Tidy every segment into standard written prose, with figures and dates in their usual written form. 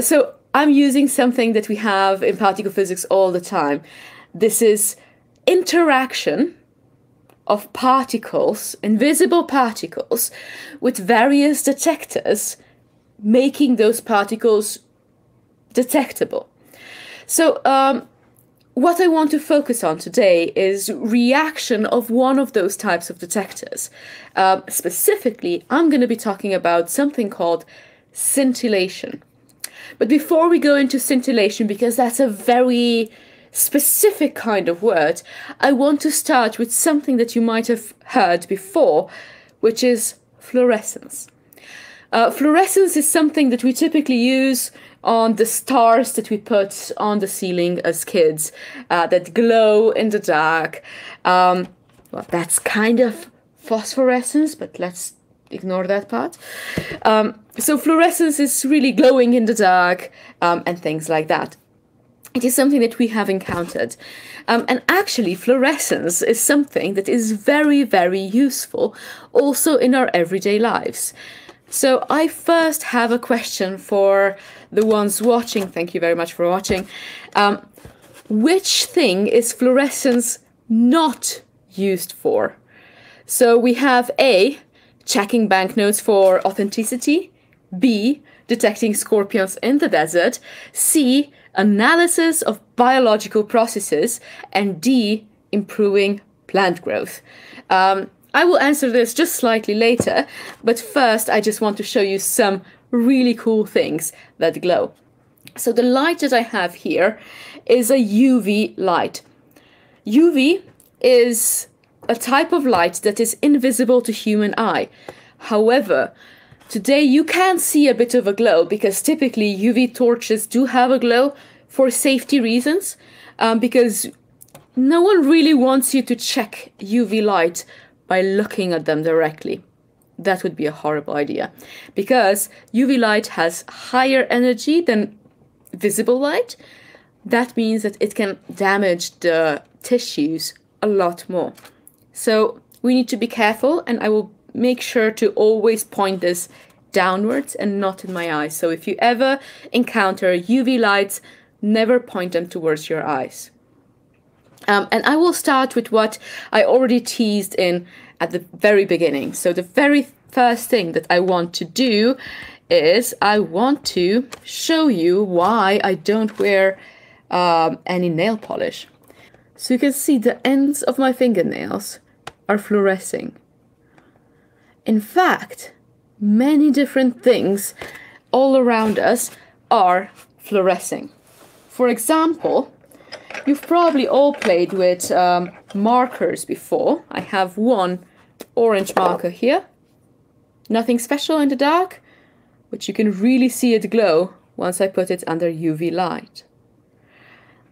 So I'm using something that we have in particle physics all the time. This is interaction of particles, invisible particles, with various detectors, making those particles detectable. So what I want to focus on today is reaction of one of those types of detectors. Specifically, I'm going to be talking about something called scintillation. But before we go into scintillation, because that's a very specific kind of word, I want to start with something that you might have heard before, which is fluorescence. Fluorescence is something that we typically use on the stars that we put on the ceiling as kids, that glow in the dark. Well, that's kind of phosphorescence, but let's ignore that part. So fluorescence is really glowing in the dark and things like that. It is something that we have encountered. And actually, fluorescence is something that is very, very useful also in our everyday lives. So I first have a question for the ones watching. Thank you very much for watching. Which thing is fluorescence not used for? So we have A, checking banknotes for authenticity, B, detecting scorpions in the desert, C, analysis of biological processes, and D, improving plant growth. I will answer this just slightly later, but first I just want to show you some really cool things that glow. So the light that I have here is a UV light. UV is a type of light that is invisible to human eye. However, today you can see a bit of a glow, because typically UV torches do have a glow for safety reasons, because no one really wants you to check UV light by looking at them directly. That would be a horrible idea, because UV light has higher energy than visible light. That means that it can damage the tissues a lot more. So we need to be careful, and I will make sure to always point this downwards and not in my eyes. So if you ever encounter UV lights, never point them towards your eyes. And I will start with what I already teased in at the very beginning. So the very first thing that I want to do is I want to show you why I don't wear any nail polish. So you can see the ends of my fingernails are fluorescing. In fact, many different things all around us are fluorescing. For example, you've probably all played with markers before. I have one orange marker here. Nothing special in the dark, but you can really see it glow once I put it under UV light.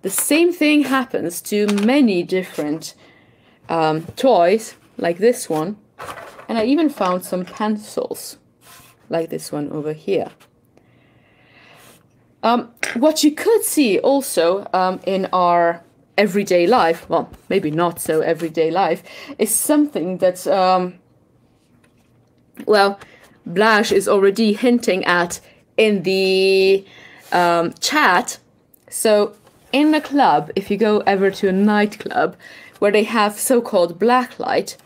The same thing happens to many different toys, like this one. And I even found some pencils, like this one over here. What you could see also in our everyday life, well, maybe not so everyday life, is something that, well, Blash is already hinting at in the chat. So in a club, if you go ever to a nightclub where they have so-called black light,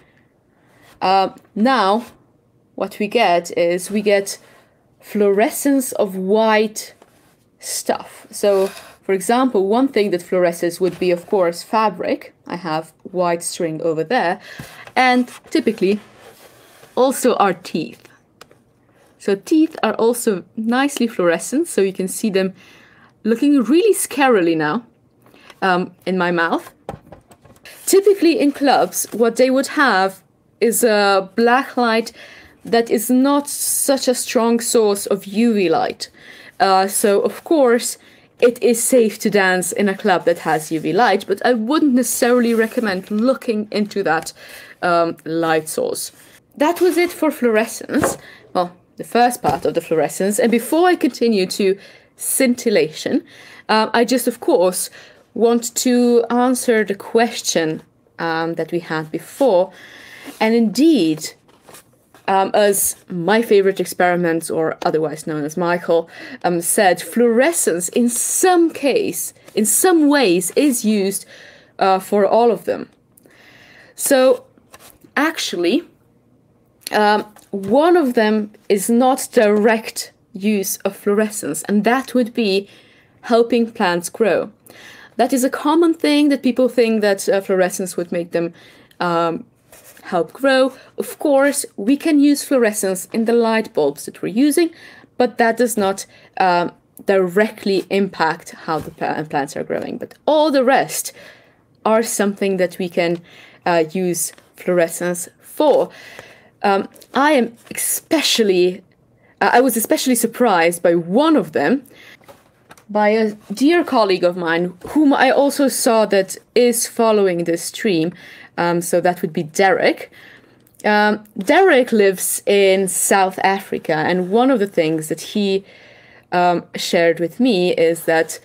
now what we get is we get fluorescence of white stuff. So, for example, one thing that fluoresces would be, of course, fabric. I have white string over there, and typically also our teeth. So teeth are also nicely fluorescent, so you can see them looking really scarily now in my mouth. Typically in clubs, what they would have is a black light that is not such a strong source of UV light. So, of course, it is safe to dance in a club that has UV light, but I wouldn't necessarily recommend looking into that light source. That was it for fluorescence. Well, the first part of the fluorescence. And before I continue to scintillation, I just, of course, want to answer the question that we had before. And indeed, As my favorite experiments, or otherwise known as Michael, said, fluorescence in some ways is used for all of them. So actually, one of them is not direct use of fluorescence, and that would be helping plants grow. That is a common thing that people think that fluorescence would make them help grow. Of course, we can use fluorescence in the light bulbs that we're using, but that does not directly impact how the plants are growing. But all the rest are something that we can use fluorescence for. I was especially surprised by one of them, by a dear colleague of mine, whom I also saw that is following this stream. So that would be Derek. Derek lives in South Africa, and one of the things that he shared with me is that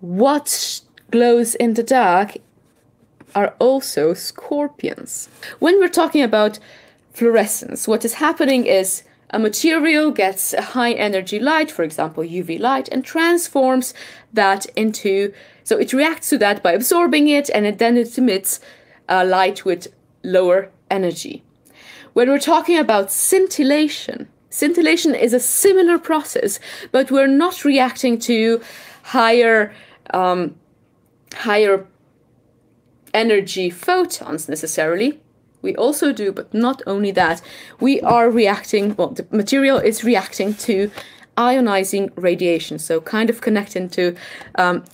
what glows in the dark are also scorpions. When we're talking about fluorescence, what is happening is a material gets a high energy light, for example, UV light, and transforms that into, so it reacts to that by absorbing it, and then it emits light with lower energy. When we're talking about scintillation, scintillation is a similar process, but we're not reacting to higher energy photons necessarily. We also do, but not only that. We are reacting, well, the material is reacting to ionizing radiation, so kind of connecting to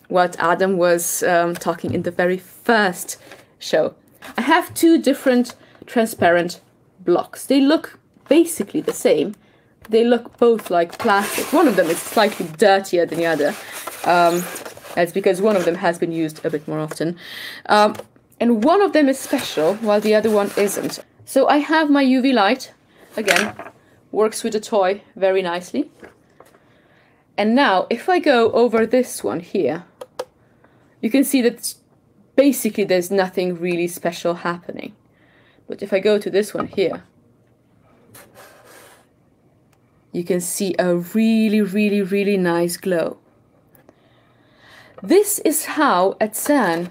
what Adam was talking in the very first show. I have two different transparent blocks. They look basically the same. They look both like plastic. One of them is slightly dirtier than the other. That's because one of them has been used a bit more often. And one of them is special, while the other one isn't. So I have my UV light. Again, works with a toy very nicely. And now, if I go over this one here, you can see that basically there's nothing really special happening. But if I go to this one here, you can see a really, really, really nice glow. This is how at CERN,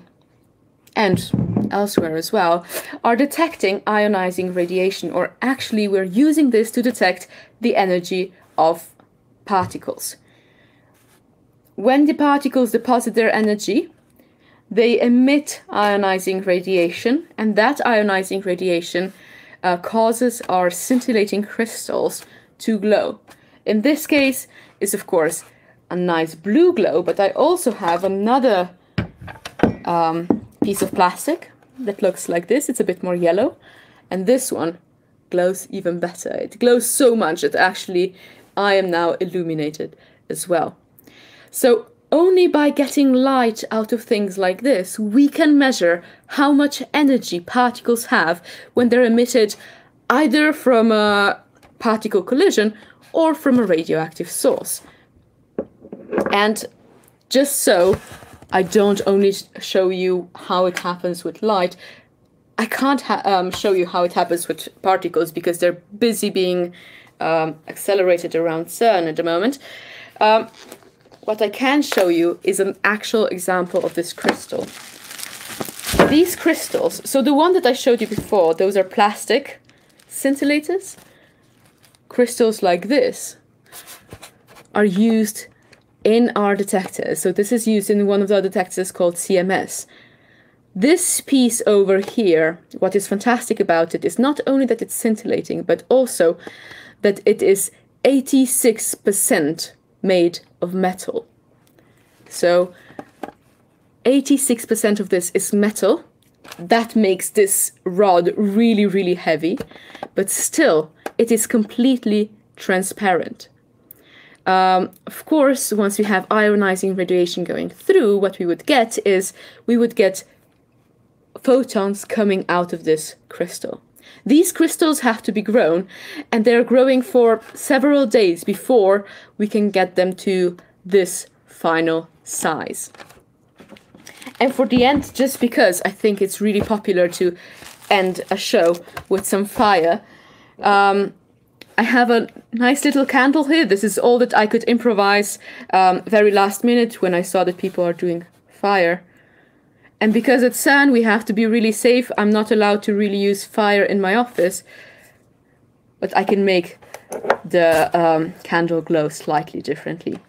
and elsewhere as well, are detecting ionizing radiation, or actually we're using this to detect the energy of particles. When the particles deposit their energy, they emit ionizing radiation, and that ionizing radiation causes our scintillating crystals to glow. In this case, it's of course a nice blue glow, but I also have another piece of plastic that looks like this. It's a bit more yellow, and this one glows even better. It glows so much that actually I am now illuminated as well. So only by getting light out of things like this, we can measure how much energy particles have when they're emitted either from a particle collision or from a radioactive source. And just so I don't only show you how it happens with light, I can't show you how it happens with particles because they're busy being accelerated around CERN at the moment. What I can show you is an actual example of this crystal. These crystals, so the one that I showed you before, those are plastic scintillators. Crystals like this are used in our detectors. So this is used in one of our detectors called CMS. This piece over here, what is fantastic about it is not only that it's scintillating, but also that it is 86% made of metal. So 86% of this is metal. That makes this rod really, really heavy, but still it is completely transparent. Of course, once we have ionizing radiation going through, what we would get is we would get photons coming out of this crystal. These crystals have to be grown, and they're growing for several days before we can get them to this final size. And for the end, just because I think it's really popular to end a show with some fire, I have a nice little candle here. This is all that I could improvise very last minute when I saw that people are doing fire. And because at CERN we have to be really safe, I'm not allowed to really use fire in my office. But I can make the candle glow slightly differently.